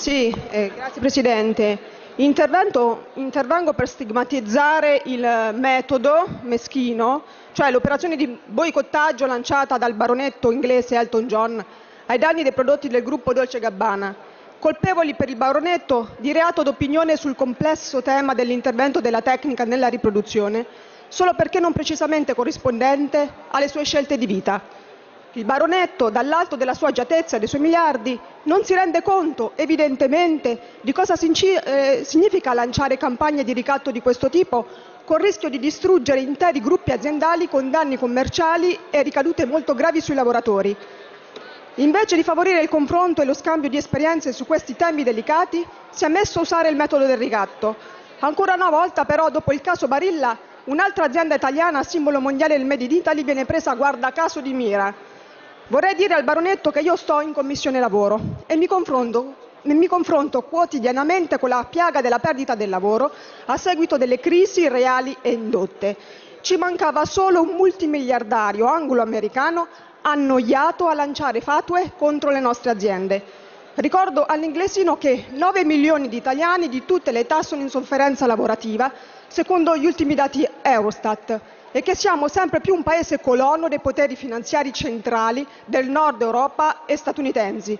Sì, grazie Presidente. Intervengo per stigmatizzare il metodo meschino, cioè l'operazione di boicottaggio lanciata dal baronetto inglese Elton John ai danni dei prodotti del gruppo Dolce Gabbana, colpevoli per il baronetto di reato d'opinione sul complesso tema dell'intervento della tecnica nella riproduzione, solo perché non precisamente corrispondente alle sue scelte di vita. Il baronetto, dall'alto della sua agiatezza e dei suoi miliardi, non si rende conto, evidentemente, di cosa significa lanciare campagne di ricatto di questo tipo, con il rischio di distruggere interi gruppi aziendali con danni commerciali e ricadute molto gravi sui lavoratori. Invece di favorire il confronto e lo scambio di esperienze su questi temi delicati, si è messo a usare il metodo del ricatto. Ancora una volta, però, dopo il caso Barilla, un'altra azienda italiana, simbolo mondiale del Made in Italy, viene presa guarda caso di mira. Vorrei dire al baronetto che io sto in commissione lavoro e mi confronto quotidianamente con la piaga della perdita del lavoro a seguito delle crisi reali e indotte. Ci mancava solo un multimiliardario anglo-americano annoiato a lanciare fatue contro le nostre aziende. Ricordo all'inglesino che 9 milioni di italiani di tutte le età sono in sofferenza lavorativa, secondo gli ultimi dati Eurostat, e che siamo sempre più un paese colono dei poteri finanziari centrali del nord Europa e statunitensi,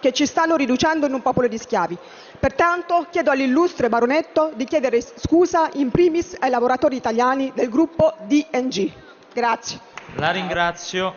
che ci stanno riducendo in un popolo di schiavi. Pertanto chiedo all'illustre baronetto di chiedere scusa in primis ai lavoratori italiani del gruppo DG. Grazie. La ringrazio.